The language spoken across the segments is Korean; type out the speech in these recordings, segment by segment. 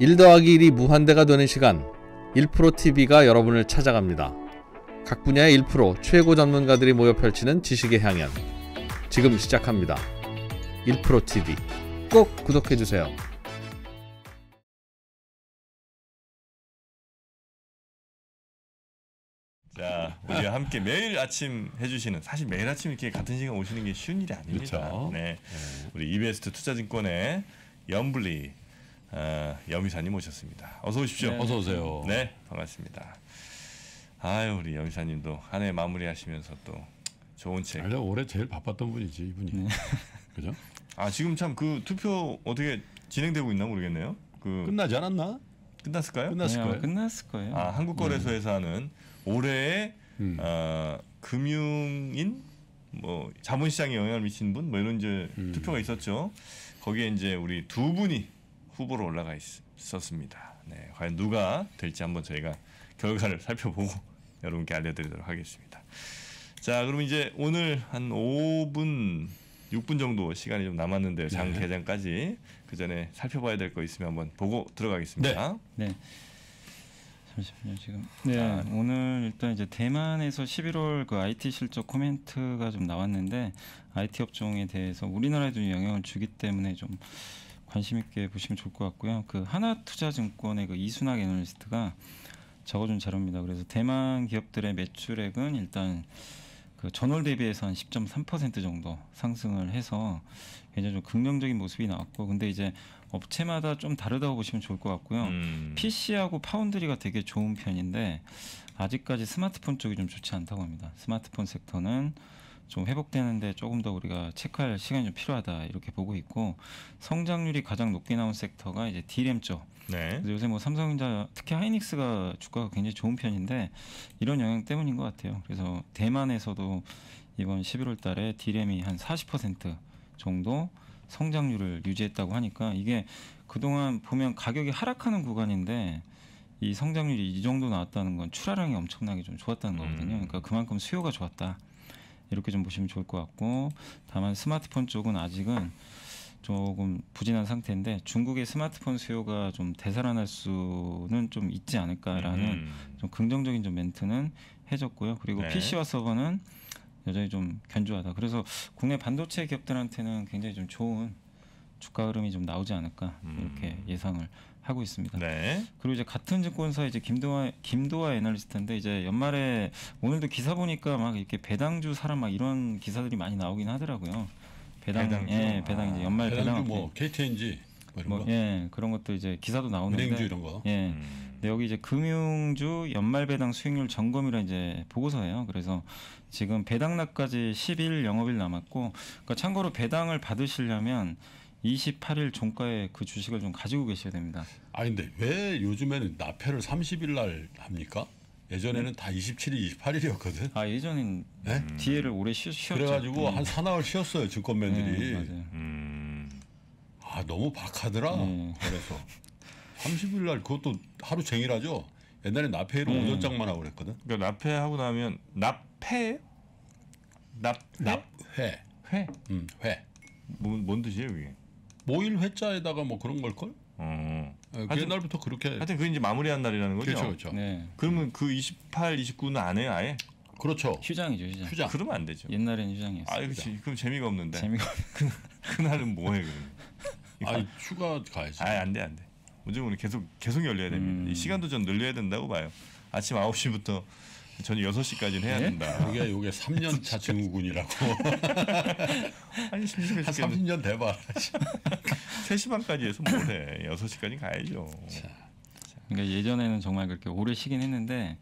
1 더하기 1이 무한대가 되는 시간, 1프로TV가 여러분을 찾아갑니다. 각 분야의 1프로 최고 전문가들이 모여 펼치는 지식의 향연, 지금 시작합니다. 1프로TV 꼭 구독해주세요. 자, 우리가 함께 매일 아침 해주시는, 사실 매일 아침 이렇게 같은 시간 오시는 게 쉬운 일이 아닙니다. 그렇죠. 네. 우리 이베스트 투자증권의 염블리 염미사님 모셨습니다. 어서 오십시오. 네. 어서 오세요. 네, 반갑습니다. 아유, 우리 염미사님도 한 해 마무리하시면서 또 좋은 책. 아니, 올해 제일 바빴던 분이지 이분이. 네. 그죠? 아, 지금 참 그 투표 어떻게 진행되고 있나 모르겠네요. 그 끝나지 않았나? 끝났을까요? 끝났을 거예요. 끝났을 거예요. 아, 한국거래소에서 하는 올해의 금융인 뭐 자본시장에 영향을 미친 분 뭐 이런 이제 투표가 있었죠. 거기에 이제 우리 두 분이 후보로 올라가 있었습니다. 네, 과연 누가 될지 한번 저희가 결과를 살펴보고 여러분께 알려드리도록 하겠습니다. 자, 그럼 이제 오늘 한 5분, 6분 정도 시간이 좀 남았는데요. 장 개장까지 그 전에 살펴봐야 될 거 있으면 한번 보고 들어가겠습니다. 네. 네. 잠시만요, 지금. 네, 아, 오늘 일단 이제 대만에서 11월 그 IT 실적 코멘트가 좀 나왔는데 IT 업종에 대해서 우리나라에도 영향을 주기 때문에 좀 관심 있게 보시면 좋을 것 같고요. 그 하나투자증권의 그 이순학 애널리스트가 적어준 자료입니다. 그래서 대만 기업들의 매출액은 일단 그 전월 대비해서 한 10.3% 정도 상승을 해서 굉장히 좀 긍정적인 모습이 나왔고, 근데 이제 업체마다 좀 다르다고 보시면 좋을 것 같고요. PC하고 파운드리가 되게 좋은 편인데 아직까지 스마트폰 쪽이 좀 좋지 않다고 합니다. 스마트폰 섹터는 좀 회복되는데 조금 더 우리가 체크할 시간이 좀 필요하다 이렇게 보고 있고, 성장률이 가장 높게 나온 섹터가 이제 DRAM 쪽. 네. 요새 뭐 삼성전자, 특히 하이닉스가 주가가 굉장히 좋은 편인데 이런 영향 때문인 것 같아요. 그래서 대만에서도 이번 11월 달에 DRAM이 한 40% 정도 성장률을 유지했다고 하니까, 이게 그동안 보면 가격이 하락하는 구간인데 이 성장률이 이 정도 나왔다는 건 출하량이 엄청나게 좀 좋았다는 거거든요. 그러니까 그만큼 수요가 좋았다 이렇게 좀 보시면 좋을 것 같고, 다만 스마트폰 쪽은 아직은 조금 부진한 상태인데 중국의 스마트폰 수요가 좀 되살아날 수는 좀 있지 않을까라는 좀 긍정적인 좀 멘트는 해줬고요. 그리고 네. PC와 서버는 여전히 좀 견조하다. 그래서 국내 반도체 기업들한테는 굉장히 좀 좋은 주가 흐름이 좀 나오지 않을까 이렇게 예상을 하고 있습니다. 네. 그리고 이제 같은 증권사 이제 김도화 애널리스트인데, 이제 연말에 오늘도 기사 보니까 막 이렇게 배당주 사람 막 이런 기사들이 많이 나오긴 하더라고요. 배당, 예, 배당 이제 연말 배당주 뭐 KTNG 뭐, 예, 그런 것도 이제 기사도 나오는데. 은행주 이런 거. 예. 근데 여기 이제 금융주 연말 배당 수익률 점검이라 이제 보고서예요. 그래서 지금 배당 날까지 10일 영업일 남았고, 그러니까 참고로 배당을 받으시려면 28일 종가에 그 주식을 좀 가지고 계셔야 됩니다. 아, 근데 왜 요즘에는 납회를 30일 날 합니까? 예전에는 다 27일, 28일이었거든. 아, 예전엔 네? 뒤에를 오래 쉬었죠. 그래가지고 한 사나흘 쉬었어요, 증권맨들이. 네, 맞아요. 아, 너무 박하더라. 네. 그래서 30일 날 그것도 하루 종일 하죠. 옛날에 납회로 오전장만 하고 그랬거든. 그러니까 납회하고 나면 납회? 납회. 회? 회. 뭔 뜻이에요, 이게? 모일 회자에다가 뭐 그런 걸걸? 그 옛날부터 그렇게. 하여튼 그 이제 마무리한 날이라는 거죠. 그렇죠, 그렇죠. 네. 그러면 그 28, 29는 안 해요, 아예? 그렇죠. 휴장이죠, 휴장. 휴장. 그러면 안 되죠. 옛날에는 휴장이었어요. 아, 그렇지. 그럼 재미가 없는데. 재미가 없는. 그날은 뭐해 그럼? 아, 휴가 가야지. 아, 안 돼, 안 돼. 요즘 오늘 계속 열려야 됩니다. 이 시간도 전 늘려야 된다고 봐요. 아침 9시부터. 저는 6시까지는 해야 된다. 이게 3년차 증후군이라고. 아니, 심심해 죽겠네. 한 30년 돼봐. 3시 반까지 해서 못해. 6시까지 가야죠. 자. 그러니까 예전에는 정말 그렇게 오래 쉬긴 했는데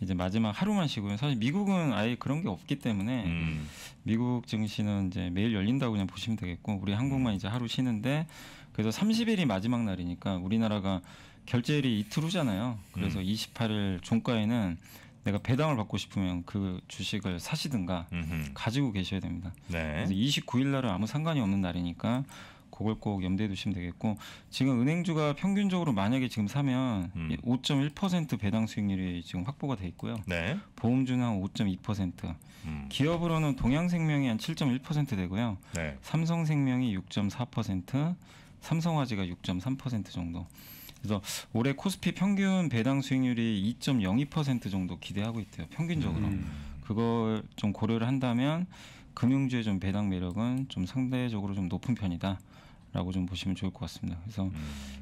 이제 마지막 하루만 쉬고요. 사실 미국은 아예 그런 게 없기 때문에 미국 증시는 이제 매일 열린다고 그냥 보시면 되겠고, 우리 한국만 이제 하루 쉬는데, 그래서 30일이 마지막 날이니까 우리나라가 결제일이 이틀 후잖아요. 그래서 28일 종가에는 내가 배당을 받고 싶으면 그 주식을 사시든가 가지고 계셔야 됩니다. 네. 그래서 29일 날은 아무 상관이 없는 날이니까 그걸 꼭 염두에 두시면 되겠고, 지금 은행주가 평균적으로 만약에 지금 사면 5.1% 배당 수익률이 지금 확보가 돼 있고요. 네. 보험주는 한 5.2%, 기업으로는 동양생명이 한 7.1% 되고요. 네. 삼성생명이 6.4%, 삼성화재가 6.3% 정도. 그래서 올해 코스피 평균 배당 수익률이 2.02% 정도 기대하고 있대요. 평균적으로. 그걸 좀 고려를 한다면 금융주의 좀 배당 매력은 좀 상대적으로 좀 높은 편이다라고 좀 보시면 좋을 것 같습니다. 그래서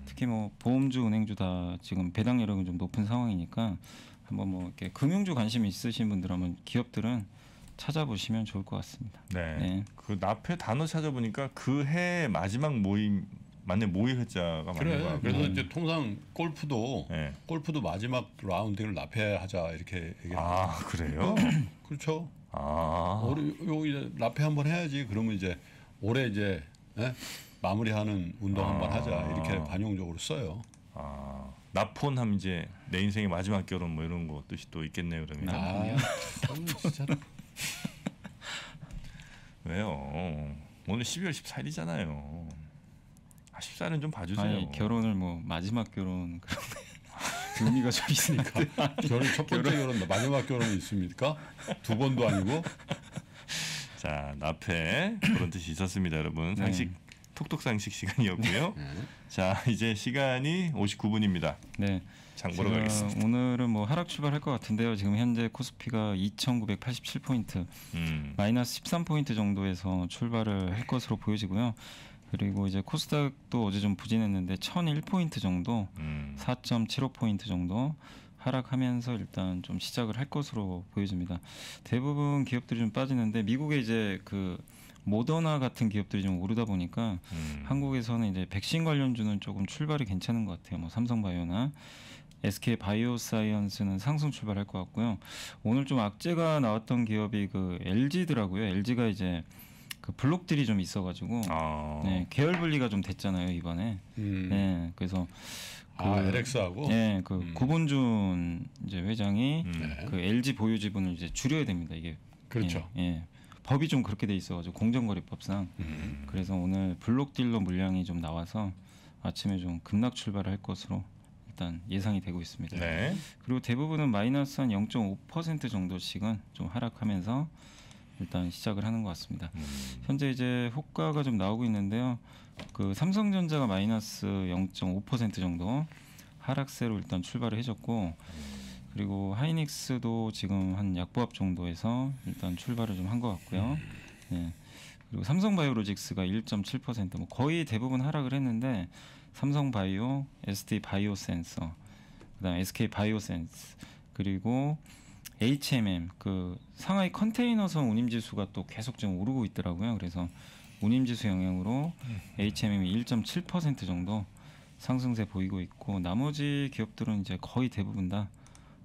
특히 뭐 보험주, 은행주 다 지금 배당 매력은 좀 높은 상황이니까 한번 뭐 이렇게 금융주 관심이 있으신 분들 한번 기업들은 찾아보시면 좋을 것 같습니다. 네. 네. 그 앞에 단어 찾아보니까 그 해 마지막 모임 맞네, 모의 회자가 그래, 맞는 거야. 그래서 이제 통상 골프도 네. 골프도 마지막 라운딩을 라페 하자 이렇게 얘기해요. 아 그래요? 그렇죠. 아 우리 라페 한번 해야지. 그러면 이제 올해 이제 네? 마무리하는 운동 한번 하자 이렇게 관용적으로 써요. 아 나폰 하면 이제 내 인생의 마지막 결혼 뭐 이런 거 뜻이 또 있겠네요. 그러면. 아 진짜. 왜요? 오늘 12월 14일이잖아요. 14일은 좀 봐주세요. 아니, 결혼을 뭐 마지막 결혼 그런 의미가 좀 있으니까. 결혼 첫 번째 결혼 마지막 결혼이 있습니까? 두 번도 아니고. 자 앞에 그런 뜻이 있었습니다, 여러분. 상식 네. 톡톡 상식 시간이었고요. 네. 자 이제 시간이 59분입니다. 네. 장 보러 가겠습니다. 오늘은 뭐 하락 출발할 것 같은데요. 지금 현재 코스피가 2,987포인트, 마이너스 13포인트 정도에서 출발을 할 것으로 보여지고요. 그리고 이제 코스닥도 어제 좀 부진했는데 1,001포인트 정도, 4.75포인트 정도 하락하면서 일단 좀 시작을 할 것으로 보여집니다. 대부분 기업들이 좀 빠지는데 미국의 이제 그 모더나 같은 기업들이 좀 오르다 보니까 한국에서는 이제 백신 관련주는 조금 출발이 괜찮은 것 같아요. 뭐 삼성바이오나 SK바이오센스는 상승 출발할 것 같고요. 오늘 좀 악재가 나왔던 기업이 그 LG더라고요. LG가 이제 그 블록들이 좀 있어가지고 네, 계열 분리가 좀 됐잖아요 이번에. 네, 그래서 아 LX하고 네, 그 구본준 이제 회장이 그 LG 보유 지분을 이제 줄여야 됩니다 이게. 그렇죠. 예, 예. 법이 좀 그렇게 돼 있어가지고 공정거래법상. 그래서 오늘 블록딜러 물량이 좀 나와서 아침에 좀 급락 출발을 할 것으로 일단 예상이 되고 있습니다. 네. 그리고 대부분은 마이너스 한 0.5% 정도씩은 좀 하락하면서. 일단 시작을 하는 것 같습니다. 현재 이제 호가가 좀 나오고 있는데요. 그 삼성전자가 마이너스 0.5% 정도 하락세로 일단 출발을 해줬고, 그리고 하이닉스도 지금 한 약보합 정도에서 일단 출발을 좀 한 것 같고요. 네. 그리고 삼성바이오로직스가 1.7% 뭐 거의 대부분 하락을 했는데 삼성바이오, SD바이오센서, 그다음 SK바이오센스 그리고 HMM 그 상하이 컨테이너선 운임지수가 또 계속 좀 오르고 있더라고요. 그래서 운임지수 영향으로 HMM이 1.7% 정도 상승세 보이고 있고 나머지 기업들은 이제 거의 대부분 다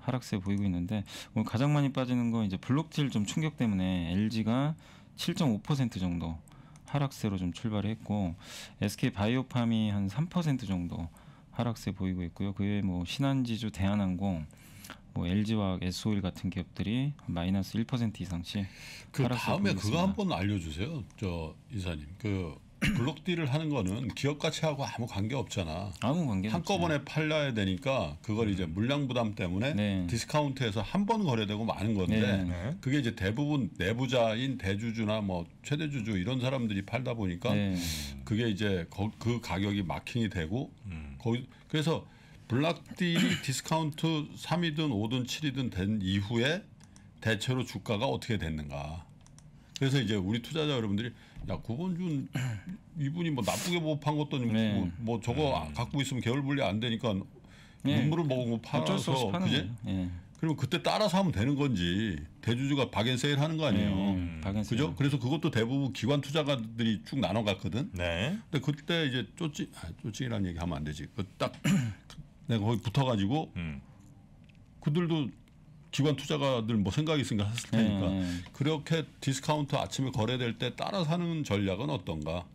하락세 보이고 있는데 오늘 가장 많이 빠지는 건 이제 블록딜 좀 충격 때문에 LG가 7.5% 정도 하락세로 좀 출발했고 SK 바이오팜이 한 3% 정도 하락세 보이고 있고요. 그 외에 뭐 신한지주, 대한항공 뭐 LG와 S-Oil 같은 기업들이 마이너스 1% 이상씩. 그 다음에 그거 한번 알려주세요, 저 이사님. 그 블록딜을 하는 거는 기업 가치하고 아무 관계 없잖아. 아무 관계 없잖아. 한꺼번에 없지. 팔려야 되니까 그걸 이제 물량 부담 때문에 네. 디스카운트해서 한 번 거래되고 마는 건데 네. 그게 이제 대부분 내부자인 대주주나 뭐 최대주주 이런 사람들이 팔다 보니까 네. 그게 이제 그 가격이 마킹이 되고 거기 그래서. 블록딜이 디스카운트 3이든 5든 7이든 된 이후에 대체로 주가가 어떻게 됐는가. 그래서 이제 우리 투자자 여러분들이 야 구본준 이분이 뭐 나쁘게 못 판 것도 아니고 네. 뭐 저거 갖고 있으면 개월 분리 안 되니까 네. 눈물을 먹고 팔아서 그지? 네. 그럼 그때 따라서 하면 되는 건지 대주주가 박앤세일 하는 거 아니에요. 그죠? 그래서 그것도 대부분 기관 투자가들이 쭉 나눠갔거든. 네. 근데 그때 이제 쪼찌라는 얘기 하면 안 되지. 그 딱 내가 거기 붙어가지고 그들도 기관 투자가들 뭐 생각이 있으니까 했을 테니까 그렇게 디스카운트 아침에 거래될 때 따라 사는 전략은 어떤가?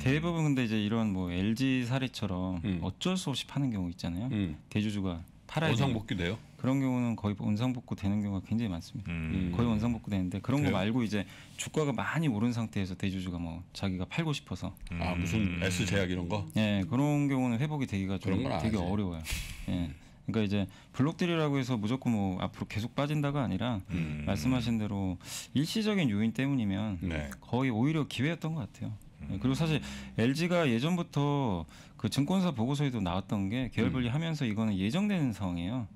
대부분 근데 이제 이런 뭐 LG 사례처럼 어쩔 수 없이 파는 경우 있잖아요. 대주주가 팔아야 원상복귀 돼요? 그런 경우는 거의 원상복구 되는 경우가 굉장히 많습니다. 거의 원상복구 되는데 그런 그래요? 거 말고 이제 주가가 많이 오른 상태에서 대주주가 뭐 자기가 팔고 싶어서 아 무슨 S제약 이런 거? 네 그런 경우는 회복이 되기가 좀 되게 어려워요. 예. 그러니까 이제 블록딜이라고 해서 무조건 뭐 앞으로 계속 빠진다가 아니라 말씀하신 대로 일시적인 요인 때문이면 네. 거의 오히려 기회였던 것 같아요. 그리고 사실 LG가 예전부터 그 증권사 보고서에도 나왔던 게 계열분리하면서 이거는 예정된 상황이에요.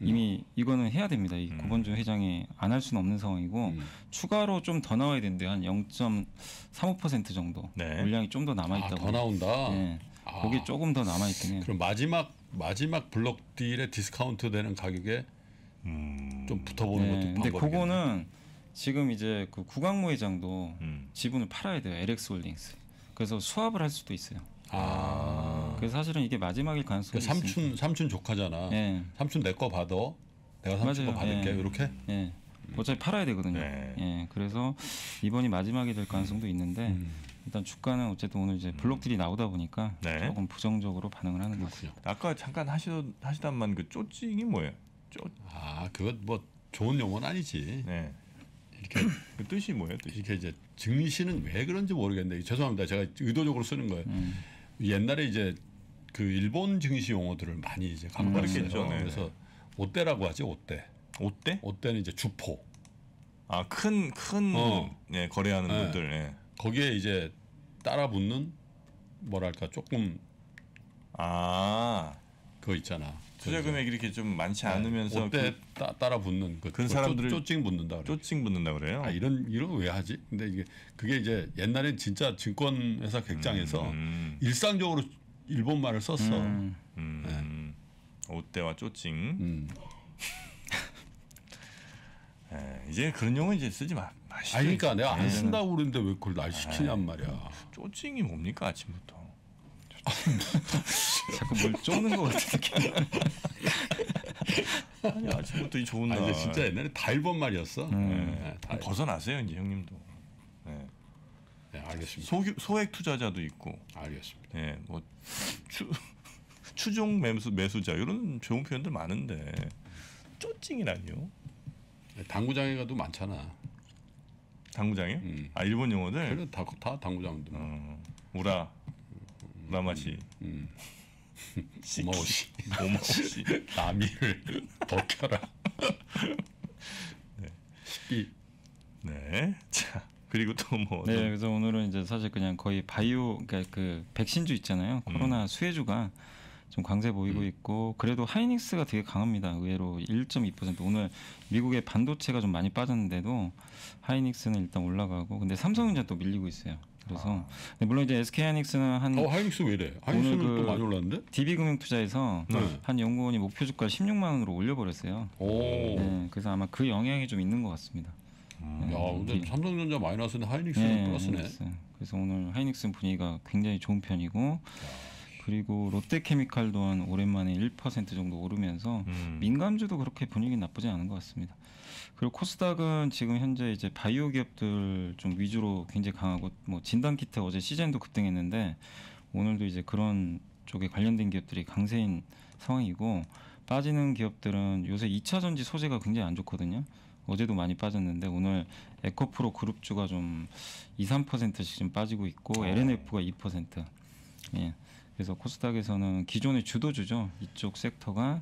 이미 이거는 해야 됩니다. 이 구본준 회장이 안 할 수는 없는 상황이고 추가로 좀 더 나와야 되는데 한 0.35% 정도 네. 물량이 좀 더 남아 있다고. 아, 더 나온다. 네. 아. 그게 조금 더 남아 있긴 해. 그럼 마지막 블록 딜에 디스카운트 되는 가격에 좀 붙어보는 네. 것도 방법이네. 근데 그거는 지금 이제 그 구강모 회장도 지분을 팔아야 돼요. LX 홀딩스. 그래서 수합을 할 수도 있어요. 아. 그래서 사실은 이게 마지막일 가능성이 그러니까 삼촌 조카잖아. 예. 삼촌 내 거 받아. 내가 삼촌 거 받을게. 예. 이렇게? 예. 어차피 팔아야 되거든요. 네. 예. 그래서 이번이 마지막이 될 가능성도 있는데 일단 주가는 어쨌든 오늘 이제 블록들이 나오다 보니까 네. 조금 부정적으로 반응을 하는 거죠. 아까 잠깐 하시단만 그 쪼찡이 뭐예요? 아, 그것 뭐 좋은 용어는 아니지. 네. 이렇게 그 뜻이 뭐예요? 뜻이? 이렇게 이제 증시는 왜 그런지 모르겠는데 죄송합니다. 제가 의도적으로 쓰는 거예요. 옛날에 이제 그 일본 증시 용어들을 많이 이제 강조했죠. 네. 그래서 오떼라고 하지 오떼. 오떼? 오떼는 이제 주포. 아, 큰 예, 거래하는 네. 분들. 예. 거기에 이제 따라 붙는 뭐랄까 조금 아 그거 있잖아. 투자 금액이 이렇게 좀 많지 않으면서 오떼 따라 붙는 그 사람들을 쪼찡 붙는다. 쪼찡 붙는다 그래요? 아, 이런 왜 하지? 근데 이게 그게 이제 옛날엔 진짜 증권회사 객장에서 일상적으로 일본 말을 썼어. 네. 오떼와 쪼찡. 이제 그런 용어 이제 쓰지 마시죠. 아니, 그러니까 내가 안 쓴다고 그러는데 왜 그걸 날 시키냔 말이야. 쪼찡이 뭡니까 아침부터? 자꾸 뭘 쪼는 것 같은 느낌. 아니 아침부터 이 좋은 날. 아, 진짜 옛날에 다 일본 말이었어. 다 벗어나세요 이제 형님도. 네. 네, 알겠습니다. 소액 투자자도 있고. 알겠습니다. 네, 뭐 추종 매수자 이런 좋은 표현들 많은데 쪼찡이라니요. 네, 당구장에가도 많잖아. 당구장이요? 아 일본 용어들. 그래 다 당구장도. 우라. 라마시, 오마오시, 나미를 벗겨라. 네, 네, 자 그리고 또 뭐. 네, 그래서 오늘은 이제 사실 그냥 거의 바이오, 그러니까 그 백신주 있잖아요. 코로나 수혜주가 좀 강세 보이고 있고, 그래도 하이닉스가 되게 강합니다. 의외로 1.2% 오늘 미국의 반도체가 좀 많이 빠졌는데도 하이닉스는 일단 올라가고, 근데 삼성전자 또 밀리고 있어요. 그래서 아. 물론 이제 SK 하이닉스는 한 하이닉스 왜 이래? 하이닉스는 또 많이 올랐는데? DB금융투자에서 네. 한 연구원이 목표 주가 16만 원으로 올려버렸어요. 오. 네, 그래서 아마 그 영향이 좀 있는 것 같습니다. 네, 야, 근데 삼성전자 마이너스인데 하이닉스는 네, 플러스네. 그래서 오늘 하이닉스 분위기가 굉장히 좋은 편이고. 그리고 롯데케미칼 또한 오랜만에 1% 정도 오르면서 민감주도 그렇게 분위기는 나쁘지 않은 것 같습니다. 그리고 코스닥은 지금 현재 이제 바이오 기업들 좀 위주로 굉장히 강하고 뭐 진단키트 어제 시젠도 급등했는데 오늘도 이제 그런 쪽에 관련된 기업들이 강세인 상황이고 빠지는 기업들은 요새 2차전지 소재가 굉장히 안 좋거든요. 어제도 많이 빠졌는데 오늘 에코프로 그룹주가 좀 2, 3%씩 좀 빠지고 있고 LNF가 2%. 예. 그래서 코스닥에서는 기존의 주도주죠. 이쪽 섹터가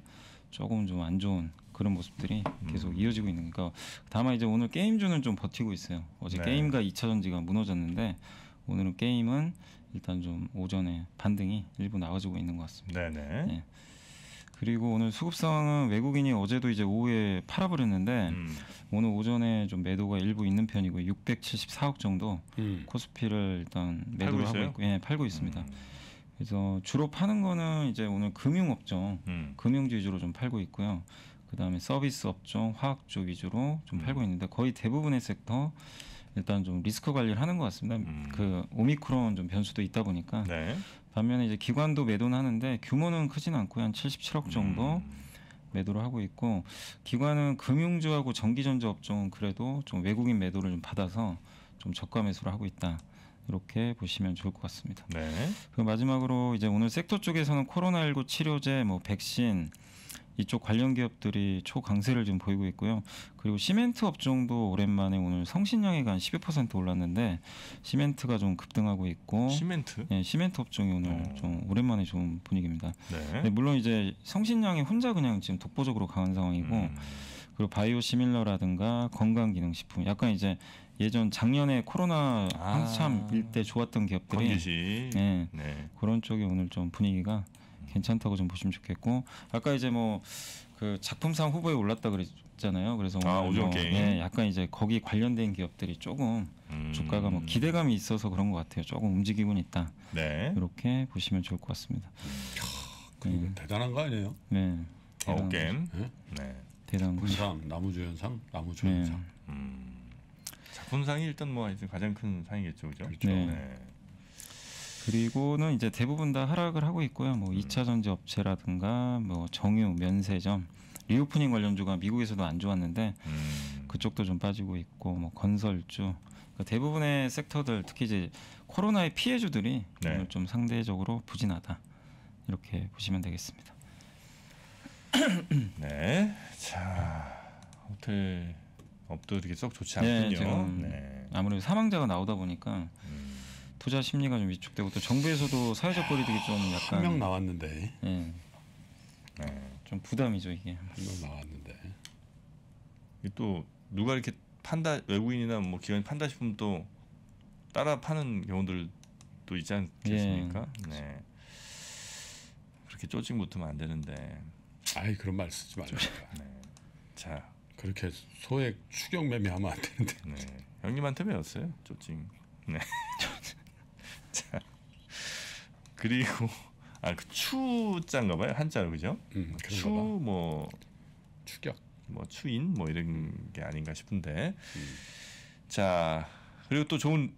조금 좀 안 좋은 그런 모습들이 계속 이어지고 있는 거니까 다만 이제 오늘 게임주는 좀 버티고 있어요. 어제 네. 게임과 2차전지가 무너졌는데 오늘은 게임은 일단 좀 오전에 반등이 일부 나와주고 있는 것 같습니다. 네네. 예. 그리고 오늘 수급 상황은 외국인이 어제도 이제 오후에 팔아버렸는데 오늘 오전에 좀 매도가 일부 있는 편이고 674억 정도 코스피를 일단 매도를 하고 있고 예, 팔고 있습니다. 그래서 주로 파는 거는 이제 오늘 금융업종, 금융주 위주로 좀 팔고 있고요. 그 다음에 서비스 업종, 화학주 위주로 좀 팔고 있는데 거의 대부분의 섹터 일단 좀 리스크 관리를 하는 것 같습니다. 그 오미크론 좀 변수도 있다 보니까 네. 반면에 이제 기관도 매도는 하는데 규모는 크진 않고요. 한 77억 정도 매도를 하고 있고 기관은 금융주하고 전기전자 업종은 그래도 좀 외국인 매도를 좀 받아서 좀 저가 매수를 하고 있다. 이렇게 보시면 좋을 것 같습니다. 네. 그리고 마지막으로 이제 오늘 섹터 쪽에서는 코로나19 치료제, 뭐 백신 이쪽 관련 기업들이 초강세를 지금 보이고 있고요. 그리고 시멘트 업종도 오랜만에 오늘 성신양이가 한 12% 올랐는데 시멘트가 좀 급등하고 있고. 시멘트? 예, 시멘트 업종이 오늘 좀 오랜만에 좋은 분위기입니다. 네. 네, 물론 이제 성신양이 혼자 그냥 지금 독보적으로 강한 상황이고. 그리고 바이오 시밀러라든가 건강기능식품, 약간 이제 예전 작년에 코로나 한참일 때 좋았던 기업들이 건주시. 네, 네. 그런 쪽이 오늘 좀 분위기가 괜찮다고 좀 보시면 좋겠고, 아까 이제 뭐 그 작품상 후보에 올랐다 그랬잖아요. 그래서 오전 게임. 네, 약간 이제 거기 관련된 기업들이 조금 주가가 뭐 기대감이 있어서 그런 것 같아요. 조금 움직이고는 있다. 네. 이렇게 보시면 좋을 것 같습니다. 네. 대단한 거 아니에요? 네. 아홉 게임. 네. 대단한 상, 나무주연상, 나무주연상. 네. 작품상이 일단 뭐 가장 큰 상이겠죠, 그죠? 그렇죠. 네. 네. 그리고는 이제 대부분 다 하락을 하고 있고요. 뭐 2차전지 업체라든가 뭐 정유, 면세점, 리오프닝 관련주가 미국에서도 안 좋았는데 그쪽도 좀 빠지고 있고, 뭐 건설주, 그러니까 대부분의 섹터들, 특히 이제 코로나의 피해주들이 네. 오늘 좀 상대적으로 부진하다, 이렇게 보시면 되겠습니다. 네, 자 호텔 업도 이렇게 썩 좋지 않군요. 네, 네. 아무래도 사망자가 나오다 보니까. 투자 심리가 좀 위축되고, 또 정부에서도 사회적 거리두기 좀 약간 한 명 나왔는데 예. 네. 좀 부담이죠, 이게. 한 명 나왔는데 또 누가 이렇게 판다, 외국인이나 뭐 기관이 판다 싶으면 또 따라 파는 경우들도 있지 않겠습니까? 예. 네. 그렇게 쪼직 붙으면 안 되는데. 아이, 그런 말 쓰지 말자. 네. 자, 그렇게 소액 추격 매매하면 안 되는데. 네. 형님한테 배웠어요, 쪼직. 네. 자, 그리고 그 추자인가 봐요, 한자로, 그죠? 추 뭐 추격 뭐 추인 뭐 이런 게 아닌가 싶은데 자, 그리고 또 좋은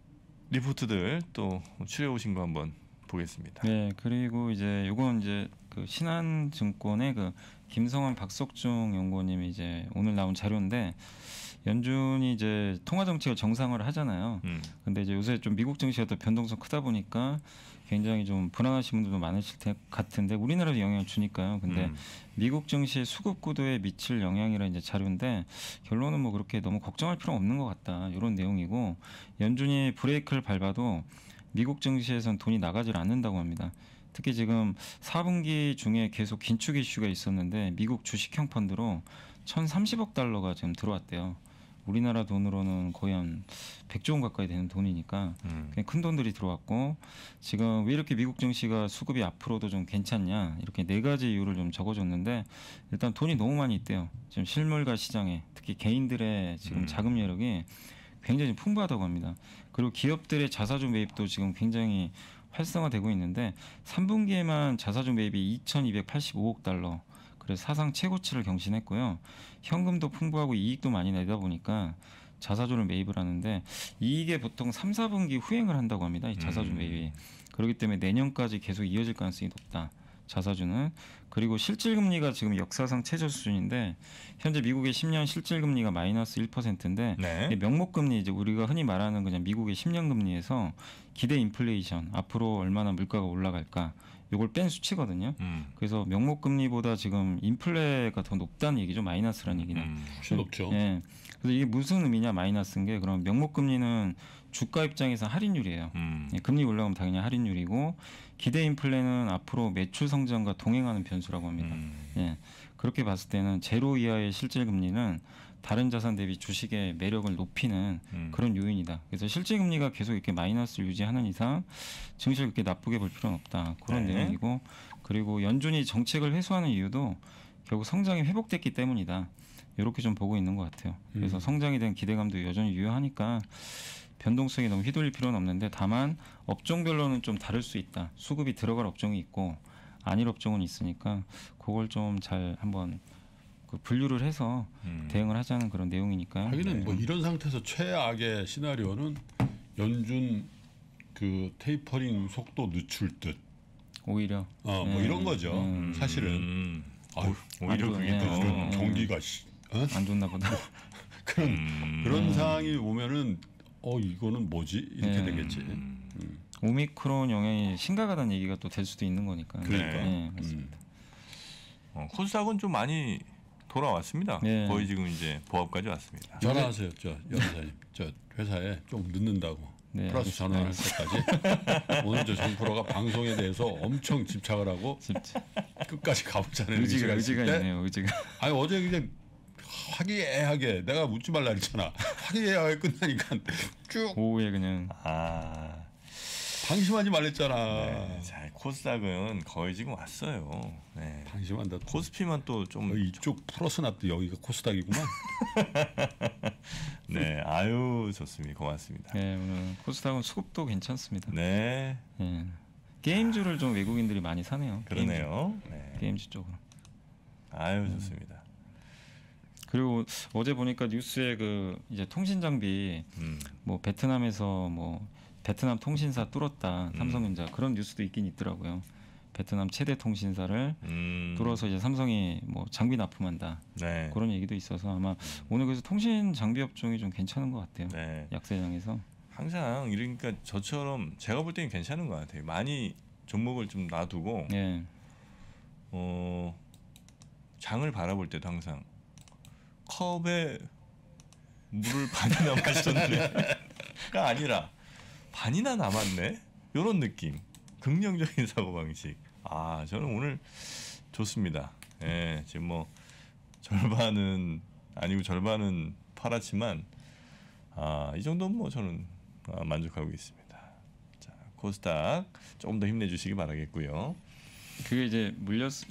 리포트들 또 추려오신 거 한번 보겠습니다. 네, 그리고 이제 요건 이제 그 신한증권의 그 김성환 박석중 연구원님이 이제 오늘 나온 자료인데, 연준이 이제 통화 정책을 정상화를 하잖아요. 근데 이제 요새 좀 미국 증시가 또 변동성 크다 보니까 굉장히 좀 불안하신 분들도 많으실 것 같은데, 우리나라도 영향을 주니까요. 근데 미국 증시 수급 구도에 미칠 영향이라는 이제 자료인데, 결론은 뭐 그렇게 너무 걱정할 필요는 없는 것 같다, 이런 내용이고, 연준이 브레이크를 밟아도 미국 증시에선 돈이 나가질 않는다고 합니다. 특히 지금 4분기 중에 계속 긴축 이슈가 있었는데 미국 주식형 펀드로 1,030억 달러가 지금 들어왔대요. 우리나라 돈으로는 거의 한 100조 원 가까이 되는 돈이니까 그냥 큰 돈들이 들어왔고, 지금 왜 이렇게 미국 증시가 수급이 앞으로도 좀 괜찮냐, 이렇게 네 가지 이유를 좀 적어줬는데, 일단 돈이 너무 많이 있대요. 지금 실물가 시장에 특히 개인들의 지금 자금 여력이 굉장히 풍부하다고 합니다. 그리고 기업들의 자사주 매입도 지금 굉장히 활성화되고 있는데 3분기에만 자사주 매입이 2,285억 달러, 그래서 사상 최고치를 경신했고요. 현금도 풍부하고 이익도 많이 내다 보니까 자사주를 매입을 하는데, 이익에 보통 3, 4분기 후행을 한다고 합니다, 이 자사주 매입이. 그렇기 때문에 내년까지 계속 이어질 가능성이 높다, 자사주는. 그리고 실질금리가 지금 역사상 최저 수준인데, 현재 미국의 10년 실질금리가 마이너스 1%인데 네. 명목금리, 이제 우리가 흔히 말하는 그냥 미국의 10년금리에서 기대 인플레이션, 앞으로 얼마나 물가가 올라갈까, 요걸 뺀 수치거든요. 그래서 명목금리보다 지금 인플레가 더 높다는 얘기죠, 마이너스라는 얘기는. 훨씬 높죠. 네. 그래서 이게 무슨 의미냐, 마이너스인 게. 그럼 명목금리는 주가 입장에서 할인율이에요. 네, 금리 올라가면 당연히 할인율이고, 기대 인플레는 앞으로 매출 성장과 동행하는 변수라고 합니다. 예, 그렇게 봤을 때는 제로 이하의 실질금리는 다른 자산 대비 주식의 매력을 높이는 그런 요인이다. 그래서 실질금리가 계속 이렇게 마이너스를 유지하는 이상 증시를 그렇게 나쁘게 볼 필요는 없다, 그런 네. 내용이고, 그리고 연준이 정책을 회수하는 이유도 결국 성장이 회복됐기 때문이다, 이렇게 좀 보고 있는 것 같아요. 그래서 성장에 대한 기대감도 여전히 유효하니까 변동성이 너무 휘둘릴 필요는 없는데, 다만 업종별로는 좀 다를 수 있다. 수급이 들어갈 업종이 있고 아닐 업종은 있으니까 그걸 좀 잘 한번 분류를 해서 대응을 하자는 그런 내용이니까요. 하기는 네. 뭐 이런 상태에서 최악의 시나리오는 연준 그 테이퍼링 속도 늦출 듯. 오히려. 네. 뭐 이런 거죠. 사실은. 아유, 오히려 그게 네. 또 네. 경기가 안 좋나 보다. 그런 상황이 오면은 이거는 뭐지? 이렇게 네. 되겠지. 오미크론 영향이 심각하다는 얘기가 또 될 수도 있는 거니까. 그러니까. 네, 맞습니다. 코스닥은 좀 많이 돌아왔습니다. 네. 거의 지금 이제 보합까지 왔습니다. 전화하세요, 연사님. 저 회사에 좀 늦는다고. 네, 플러스 전화할 때까지. 오늘 저 정프로가 방송에 대해서 엄청 집착을 하고 끝까지 가보자는 의지가 있네요. 의지가. 아니 어제 그냥 화기애애하게, 내가 묻지 말라 했잖아. 화기애애하게 끝나니까 쭉 오후에 그냥 방심하지 말랬잖아. 네, 자, 코스닥은 거의 지금 왔어요. 네. 방심한다. 코스피만 또 좀 이쪽 플러스나 또 여기가 코스닥이구만. 네, 아유 좋습니다. 고맙습니다. 네, 오늘 코스닥은 수급도 괜찮습니다. 네. 네. 게임주를 좀 외국인들이 많이 사네요. 그러네요. 게임주, 네. 게임주 쪽으로. 아유 좋습니다. 그리고 어제 보니까 뉴스에 그 이제 통신 장비 뭐 베트남에서 뭐 베트남 통신사 뚫었다 삼성전자 그런 뉴스도 있긴 있더라고요. 베트남 최대 통신사를 뚫어서 이제 삼성이 뭐 장비 납품한다. 네. 그런 얘기도 있어서 아마 오늘 그래서 통신 장비 업종이 좀 괜찮은 것 같아요. 네. 약세장에서. 항상 이러니까 저처럼 제가 볼 때는 괜찮은 것 같아요. 많이 종목을 좀 놔두고 네. 장을 바라볼 때도 항상 컵에 물을 반이나 마셨네가 아니라 반이나 남았네 이런 느낌. 긍정적인 사고방식. 아 저는 오늘 좋습니다. 예, 지금 뭐 절반은 아니고 절반은 팔았지만 이 정도는 뭐 저는 만족하고 있습니다. 자 코스닥 조금 더 힘내주시기 바라겠고요. 그게 이제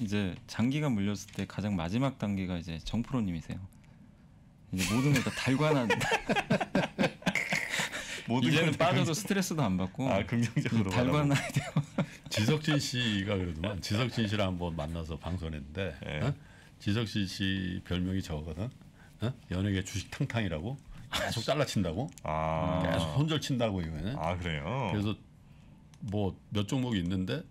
이제 장기간 물렸을 때 가장 마지막 단계가 이제 정프로님이세요. 이제 모든 걸 다 달관한. 이제는 빠져도 스트레스도 안 받고 긍정적으로 달관해야 돼요. 지석진 씨가 그러더만 지석진 씨랑 한번 만나서 방송했는데 네. 어? 지석진 씨 별명이 저거거든. 어? 연예계 주식 탕탕이라고 계속 잘라친다고 계속 손절친다고 이거는. 아 그래요. 그래서 뭐 몇 종목이 있는데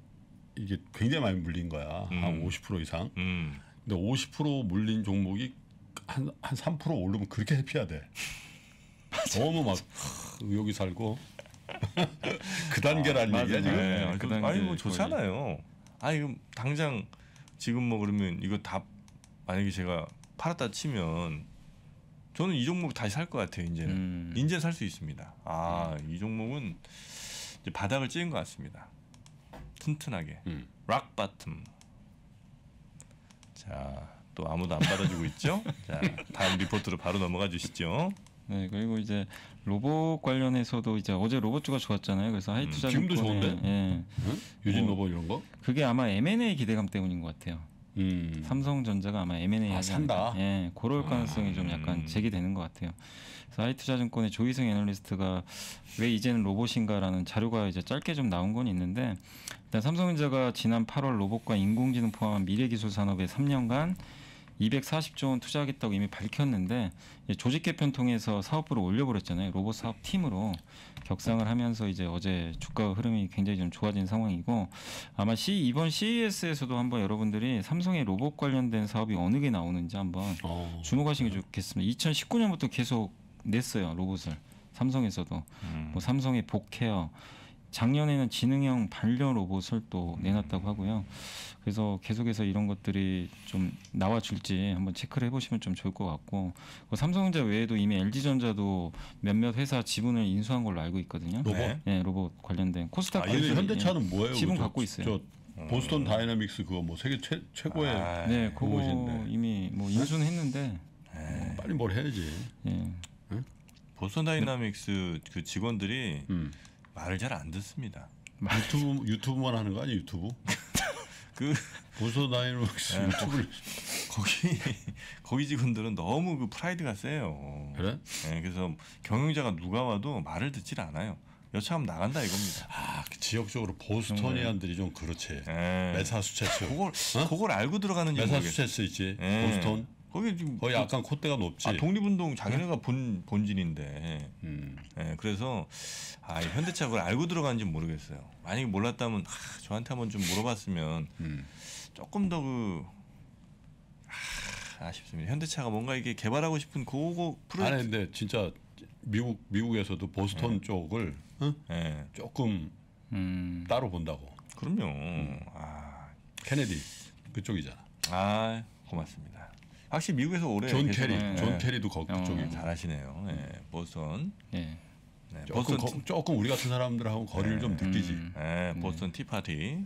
이게 굉장히 많이 물린 거야. 한 50% 이상. 근데 50% 물린 종목이 한 3% 오르면 그렇게 해피해야 돼. 너무 막 여기 살고 그 단계란 얘기야 지금. 네, 그 단계 아니 뭐 좋잖아요. 아니 그럼 당장 지금 뭐 그러면 이거 다 만약에 제가 팔았다 치면 저는 이 종목 다시 살 것 같아요. 이제는 이제 살 수 있습니다. 아 이 종목은 이제 바닥을 찍은 것 같습니다. 튼튼하게 락 바텀. 자 또 아무도 안 받아주고 있죠. 자 다음 리포트로 바로 넘어가 주시죠. 네 그리고 이제 로봇 관련해서도 이제 어제 로봇주가 좋았잖아요. 그래서 하이투자증권 지금도 좋은데 예. 유진 로봇 이런 거 그게 아마 M&A 기대감 때문인 것 같아요. 삼성전자가 아마 M&A 산다. 예, 그럴 가능성이 좀 약간 제기되는 것 같아요. 그래서 하이투자증권의 조희성 애널리스트가 왜 이제는 로봇인가라는 자료가 이제 짧게 좀 나온 건 있는데 일단 삼성전자가 지난 8월 로봇과 인공지능 포함한 미래기술 산업에 3년간 240조 원 투자하겠다고 이미 밝혔는데 조직 개편 통해서 사업부를 올려버렸잖아요. 로봇 사업팀으로 격상을 하면서 이제 어제 주가 흐름이 굉장히 좀 좋아진 상황이고 아마 이번 CES에서도 한번 여러분들이 삼성의 로봇 관련된 사업이 어느 게 나오는지 한번 주목하시는 게 좋겠습니다. 2019년부터 계속 냈어요. 로봇을. 삼성에서도. 뭐 삼성의 복케어. 작년에는 지능형 반려 로봇을 또 내놨다고 하고요. 그래서 계속해서 이런 것들이 좀 나와줄지 한번 체크를 해보시면 좀 좋을 것 같고 삼성전자 외에도 이미 LG전자도 몇몇 회사 지분을 인수한 걸로 알고 있거든요. 로봇? 네, 로봇 관련된 코스닥 현대차는 뭐예요? 지분 갖고 있어요. 보스턴 다이내믹스 그거 뭐 세계 최고의 네, 그거 이미 뭐 인수는 했는데 빨리 뭘 해야지. 네. 네? 보스턴 다이내믹스 그 직원들이 말을 잘 안 듣습니다. 유튜브만 하는 거 아니에요? 유튜브? 그 보스턴 다이내믹스 유튜브를 거기 직원들은 너무 그 프라이드가 세요. 그래? 네, 그래서 경영자가 누가 와도 말을 듣질 않아요. 여차하면 나간다 이겁니다. 그 지역적으로 보스턴이안들이 좀 그렇지. 매사추세츠. 그걸 알고 들어가는 매사추세츠 있지. 보스턴. 거기 지금 거의 약간 콧대가 높지. 독립운동 자기네가 본진인데. 네, 그래서 현대차 그걸 알고 들어가는지 모르겠어요. 만약에 몰랐다면 저한테 한번 좀 물어봤으면 조금 더 아쉽습니다. 현대차가 뭔가 이게 개발하고 싶은 그거 프로젝트. 아니 근데 진짜 미국에서도 보스턴 쪽을 조금 따로 본다고. 그럼요. 케네디 그쪽이잖아. 고맙습니다. 확실히 미국에서 올해 존 캐리도 거기 쪽이 잘하시네요. 네, 보스턴. 네. 네, 조금 우리 같은 사람들하고 거리를 좀 느끼지. 네, 보스턴 티파티.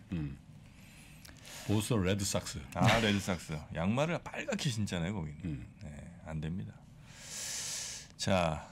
보스턴 레드삭스. 레드삭스. 양말을 빨갛게 신잖아요 거기는. 네, 안 됩니다. 자,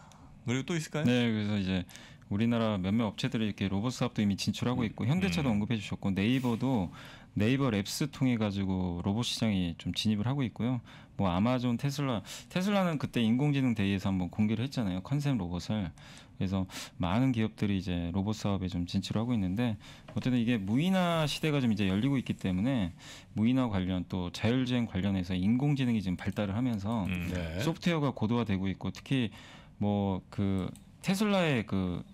그리고 또 있을까요? 네, 그래서 이제 우리나라 몇몇 업체들이 이렇게 로봇 사업도 이미 진출하고 있고, 현대차도 언급해 주셨고, 네이버도 네이버 랩스 통해 가지고 로봇 시장에 좀 진입을 하고 있고요. 뭐 아마존, 테슬라는 그때 인공지능 대회에서 한번 공개를 했잖아요, 컨셉 로봇을. 그래서 많은 기업들이 이제 로봇 사업에 좀 진출하고 있는데, 어쨌든 이게 무인화 시대가 좀 이제 열리고 있기 때문에 무인화 관련 또 자율주행 관련해서 인공지능이 지금 발달을 하면서 네. 소프트웨어가 고도화되고 있고, 특히 뭐 그 테슬라의 그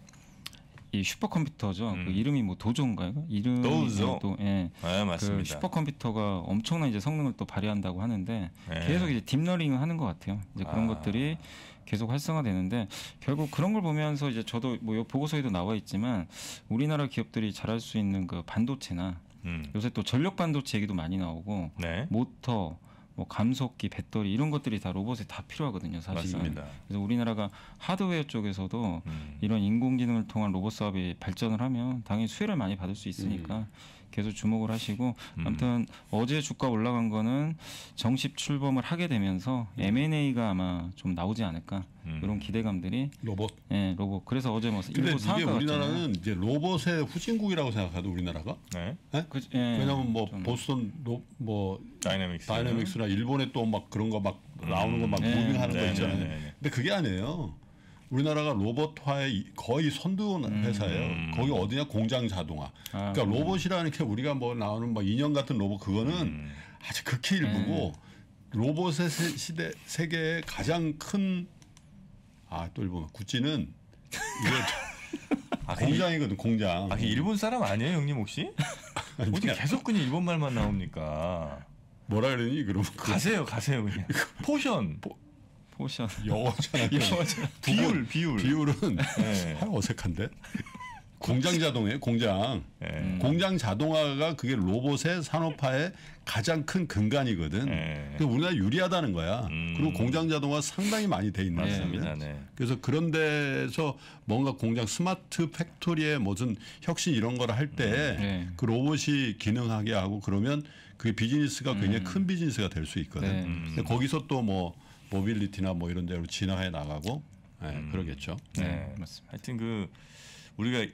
이 슈퍼컴퓨터죠. 그 이름이 뭐 도조인가요? 도조. 예. 네, 맞습니다. 그 슈퍼컴퓨터가 엄청난 이제 성능을 또 발휘한다고 하는데 네. 계속 이제 딥러닝을 하는 것 같아요. 이제 그런 것들이 계속 활성화되는데, 결국 그런 걸 보면서 이제 저도 뭐 보고서에도 나와 있지만 우리나라 기업들이 잘할 수 있는 그 반도체나 요새 또 전력 반도체 얘기도 많이 나오고 네. 모터, 뭐 감속기, 배터리 이런 것들이 다 로봇에 다 필요하거든요, 사실은. 맞습니다. 그래서 우리나라가 하드웨어 쪽에서도 이런 인공지능을 통한 로봇 사업이 발전을 하면 당연히 수혜를 많이 받을 수 있으니까 계속 주목을 하시고, 아무튼 어제 주가 올라간 거는 정식 출범을 하게 되면서 M&A가 아마 좀 나오지 않을까, 이런 기대감들이. 로봇. 예, 로봇. 그래서 어제 뭐 일부 상한가 같잖아요. 우리나라는 이제 로봇의 후진국이라고 생각하죠, 우리나라가. 네. 네? 그, 예, 왜냐하면 뭐 보스턴 뭐 다이내믹스나 일본에 또 막 그런 거 막 나오는 거 막 무빙하는 거 있잖아요. 근데 그게 아니에요. 우리나라가 로봇화의 거의 선두원 회사예요. 거기 어디냐, 공장 자동화. 그러니까 로봇이라는 게 우리가 뭐 나오는 막 인형 같은 로봇, 그거는 아주 극히 일부고 로봇의 시대 세계의 가장 큰 또 일본 구찌는 이게 공장이거든, 공장. 아, 일본 사람 아니에요, 형님 혹시? 어떻게 계속 그냥 일본 말만 나옵니까? 뭐라 그러니? 그럼 가세요 그냥. 포션. 영어잖아. 비율은 네. 어색한데. 공장 자동이에요, 공장. 네. 공장 자동화가 그게 로봇의 산업화의 가장 큰 근간이거든. 네. 우리나라 유리하다는 거야. 그리고 공장 자동화 상당히 많이 돼 있는 거예요. 네. 그래서 그런 데서 뭔가 공장 스마트 팩토리에 무슨 혁신 이런 걸 할 때 그 로봇이 기능하게 하고 그러면 그게 비즈니스가 굉장히 큰 비즈니스가 될 수 있거든. 네. 근데 거기서 또 뭐 모빌리티나 뭐 이런 데로 진화해 나가고 그러겠죠. 네, 맞습니다. 하여튼 그 우리가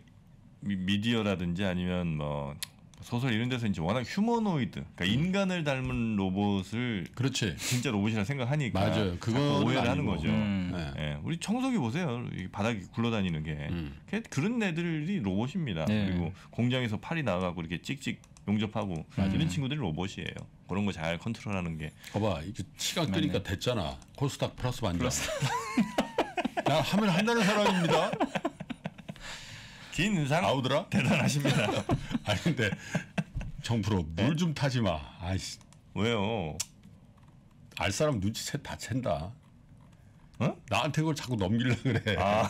미디어라든지 아니면 뭐 소설 이런 데서 이제 워낙 휴머노이드, 그러니까 인간을 닮은 로봇을 그렇지. 진짜 로봇이라 생각하니까 맞아요. 그거 오해를 하는 거죠. 네. 우리 청소기 보세요. 바닥이 굴러다니는 게 그런 애들이 로봇입니다. 네. 그리고 공장에서 팔이 나가고 이렇게 찍찍 용접하고 이런 친구들이 로봇이에요. 그런 거 잘 컨트롤하는 게. 봐봐, 이게 시각 뜨니까 됐잖아. 코스닥 플러스 반전. 나 하면 한다는 사람입니다. 긴 인상 아우드라 대단하십니다. 아니 근데 정프로 물 좀 타지 마. 아이씨. 왜요? 알 사람 눈치 다 챈다. 어? 나한테 그걸 자꾸 넘기려고 그래. 아.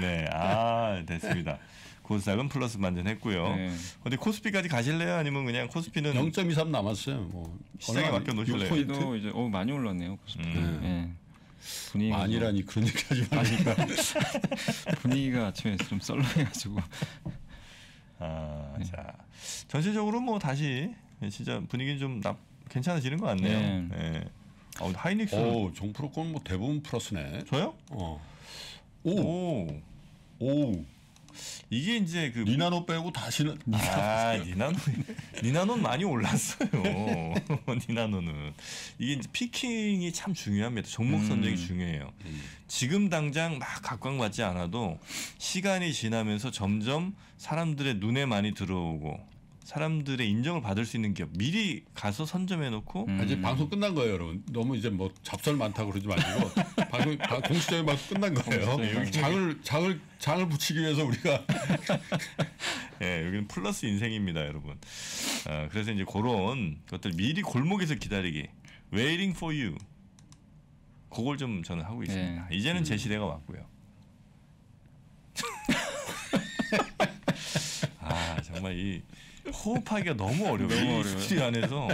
네, 아 됐습니다. 코스닥은 플러스 반전했고요. 네. 근데 코스피까지 가실래요? 아니면 그냥 코스피는 0.23 남았어요. 뭐 시장에 맡겨 놓으실래요? 코스피도 이제 많이 올랐네요, 코스피. 네. 분위기가 아니라니 그런 얘기까지 하니까 분위기가 아침에 좀 썰렁해가지고. 네. 자, 전체적으로 뭐 다시 진짜 분위기 좀 괜찮아지는 것 같네요. 네. 네. 하이닉스. 오, 정프로 건 뭐 대부분 플러스네. 저요? 오. 이게 이제 그 니나노 빼고 다시는 니나노는 많이 올랐어요. 니나노는 이게 이제 피킹이 참 중요합니다. 종목 선정이 중요해요. 지금 당장 막 각광받지 않아도 시간이 지나면서 점점 사람들의 눈에 많이 들어오고 사람들의 인정을 받을 수 있는 기업 미리 가서 선점해놓고. 이제 방송 끝난 거예요, 여러분. 너무 이제 뭐 잡설 많다고 그러지 마시고 공식적인 방송 끝난 거예요. 장을 붙이기 위해서 우리가. 네, 여기는 플러스 인생입니다, 여러분. 그래서 이제 그런 것들 미리 골목에서 기다리기, waiting for you. 그걸 좀 저는 하고 있습니다. 네. 이제는 제 시대가 왔고요. 아, 정말 이 호흡하기가 너무 어려워요. 스튜디 안에서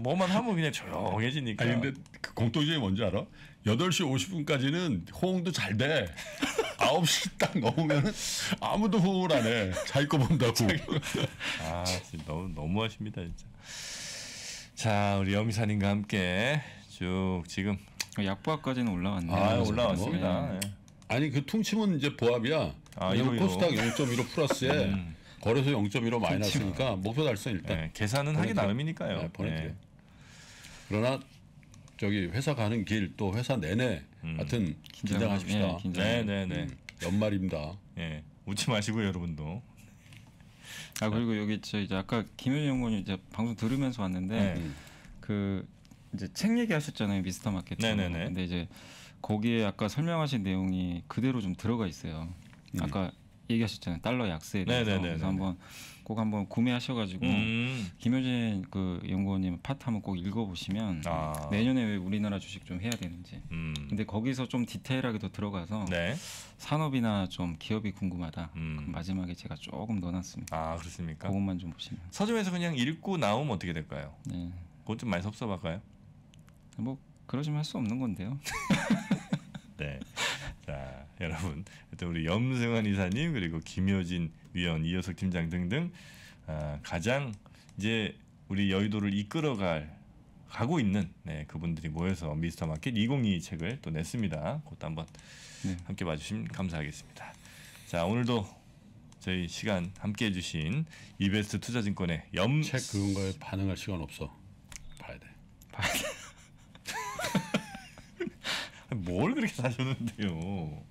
뭐만 하면 그냥 조용해지니까. 아니 근데 그 공통점이 뭔지 알아? 8시 50분까지는 호응도 잘 돼. 9시 딱 넘으면 아무도 호응을 안 해. 자기 거 본다고. 아, 진짜 너무 너무하십니다 진짜. 자, 우리 염미사님과 함께 쭉 지금 약보합까지는 올라왔네요. 아, 올라왔습니다. 네. 아니 그 퉁치면 이제 보합이야. 아, 코스닥 0.15 플러스에 거래소 0.15 마이너스니까 목표 달성 일단. 네, 계산은 하기 나름이니까요. 네, 보내드려요. 네. 그러나 저기 회사 가는 길 또 회사 내내 하여튼 긴장하십시다. 네, 네, 네. 연말입니다. 예, 네. 웃지 마시고 여러분도. 아 그리고 여기 저 이제 아까 김효진 연구원이 이제 방송 들으면서 왔는데 그 이제 책 얘기하셨잖아요, 미스터마켓. 네네네. 근데 이제 거기에 아까 설명하신 내용이 그대로 좀 들어가 있어요. 아까 얘기하셨잖아요, 달러 약세에 대해서. 네네네네네. 그래서 꼭 한번 구매하셔가지고 김효진 그 연구원님 파트 한번 꼭 읽어보시면 아. 내년에 왜 우리나라 주식 좀 해야 되는지. 근데 거기서 좀 디테일하게 더 들어가서 네. 산업이나 좀 기업이 궁금하다. 마지막에 제가 조금 넣어놨습니다. 아 그렇습니까? 그것만 좀 보시면. 서점에서 그냥 읽고 나오면 어떻게 될까요? 네. 그것 좀 많이 섭섭할까요? 뭐 그러시면 할 수 없는 건데요. 네. 자 여러분, 또 우리 염승환 이사님 그리고 김효진 위원, 이효석 팀장 등등 가장 이제 우리 여의도를 이끌어가고 있는 네, 그분들이 모여서 미스터마켓 2022 책을 또 냈습니다. 그것도 한번 네. 함께 봐주시면 감사하겠습니다. 자 오늘도 저희 시간 함께해 주신 이베스트 투자증권의 책 그런 거에 반응할 시간 없어. 봐야 돼. 봐야 돼. 뭘 그렇게 사셨는데요?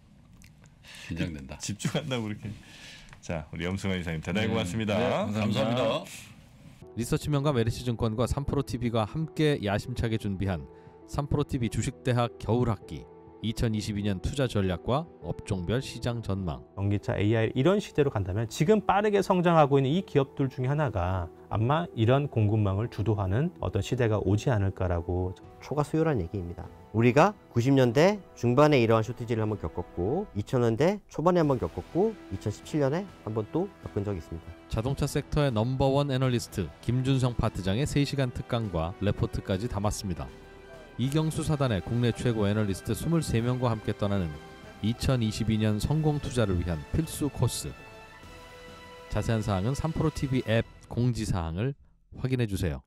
긴장된다. 집중한다고 그렇게. 자, 우리 염승환 이사님 대단히 고맙습니다. 네, 감사합니다. 리서치명감 LH증권과 3프로TV가 함께 야심차게 준비한 3프로TV 주식대학 겨울학기 2022년 투자 전략과 업종별 시장 전망. 전기차, AI 이런 시대로 간다면 지금 빠르게 성장하고 있는 이 기업들 중에 하나가 아마 이런 공급망을 주도하는 어떤 시대가 오지 않을까라고. 초과 수요란 얘기입니다. 우리가 90년대 중반에 이러한 쇼티지를 한번 겪었고 2000년대 초반에 한번 겪었고 2017년에 한번 또 겪은 적이 있습니다. 자동차 섹터의 넘버원 애널리스트 김준성 파트장의 3시간 특강과 레포트까지 담았습니다. 이경수 사단의 국내 최고 애널리스트 23명과 함께 떠나는 2022년 성공 투자를 위한 필수 코스. 자세한 사항은 3프로TV 앱 공지사항을 확인해주세요.